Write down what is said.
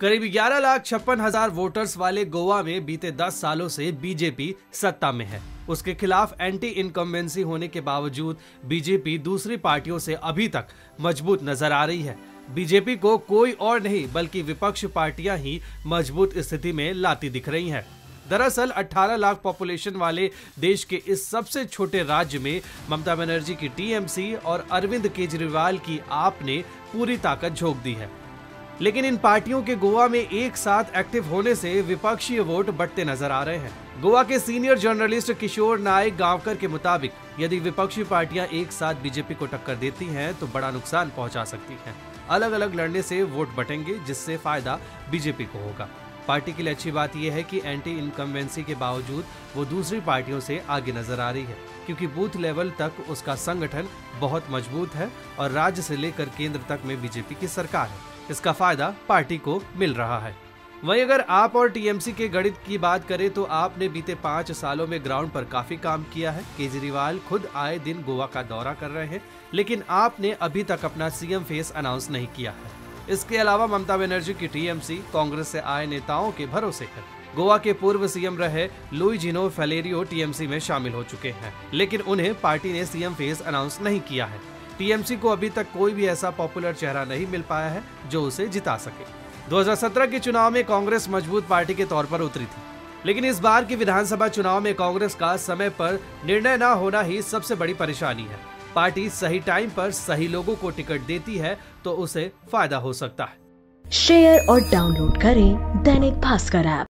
करीब 11,56,000 वोटर्स वाले गोवा में बीते 10 सालों से बीजेपी सत्ता में है। उसके खिलाफ एंटी इनकम्बेंसी होने के बावजूद बीजेपी दूसरी पार्टियों से अभी तक मजबूत नजर आ रही है। बीजेपी को कोई और नहीं बल्कि विपक्ष पार्टियां ही मजबूत स्थिति में लाती दिख रही हैं। दरअसल 18 लाख पॉपुलेशन वाले देश के इस सबसे छोटे राज्य में ममता बनर्जी की टीएमसी और अरविंद केजरीवाल की आप ने पूरी ताकत झोंक दी है। लेकिन इन पार्टियों के गोवा में एक साथ एक्टिव होने से विपक्षी वोट बढ़ते नजर आ रहे हैं। गोवा के सीनियर जर्नलिस्ट किशोर नायक गांवकर के मुताबिक यदि विपक्षी पार्टियां एक साथ बीजेपी को टक्कर देती हैं तो बड़ा नुकसान पहुंचा सकती हैं। अलग अलग लड़ने से वोट बटेंगे जिससे फायदा बीजेपी को होगा। पार्टी के लिए अच्छी बात यह है कि एंटी इनकम्बेंसी के बावजूद वो दूसरी पार्टियों से आगे नजर आ रही है, क्योंकि बूथ लेवल तक उसका संगठन बहुत मजबूत है और राज्य से लेकर केंद्र तक में बीजेपी की सरकार है। इसका फायदा पार्टी को मिल रहा है। वहीं अगर आप और टीएमसी के गणित की बात करें तो आपने बीते 5 सालों में ग्राउंड पर काफी काम किया है। केजरीवाल खुद आए दिन गोवा का दौरा कर रहे हैं, लेकिन आपने अभी तक अपना सीएम फेस अनाउंस नहीं किया है। इसके अलावा ममता बनर्जी की टीएमसी कांग्रेस से आए नेताओं के भरोसे है। गोवा के पूर्व सीएम रहे लुइज जिनो फेलेरियो टीएमसी में शामिल हो चुके हैं, लेकिन उन्हें पार्टी ने सीएम फेस अनाउंस नहीं किया है। टीएमसी को अभी तक कोई भी ऐसा पॉपुलर चेहरा नहीं मिल पाया है जो उसे जिता सके। 2017 के चुनाव में कांग्रेस मजबूत पार्टी के तौर पर उतरी थी, लेकिन इस बार के विधानसभा चुनाव में कांग्रेस का समय पर निर्णय न होना ही सबसे बड़ी परेशानी है। पार्टी सही टाइम पर सही लोगों को टिकट देती है तो उसे फायदा हो सकता है। शेयर और डाउनलोड करें दैनिक भास्कर ऐप।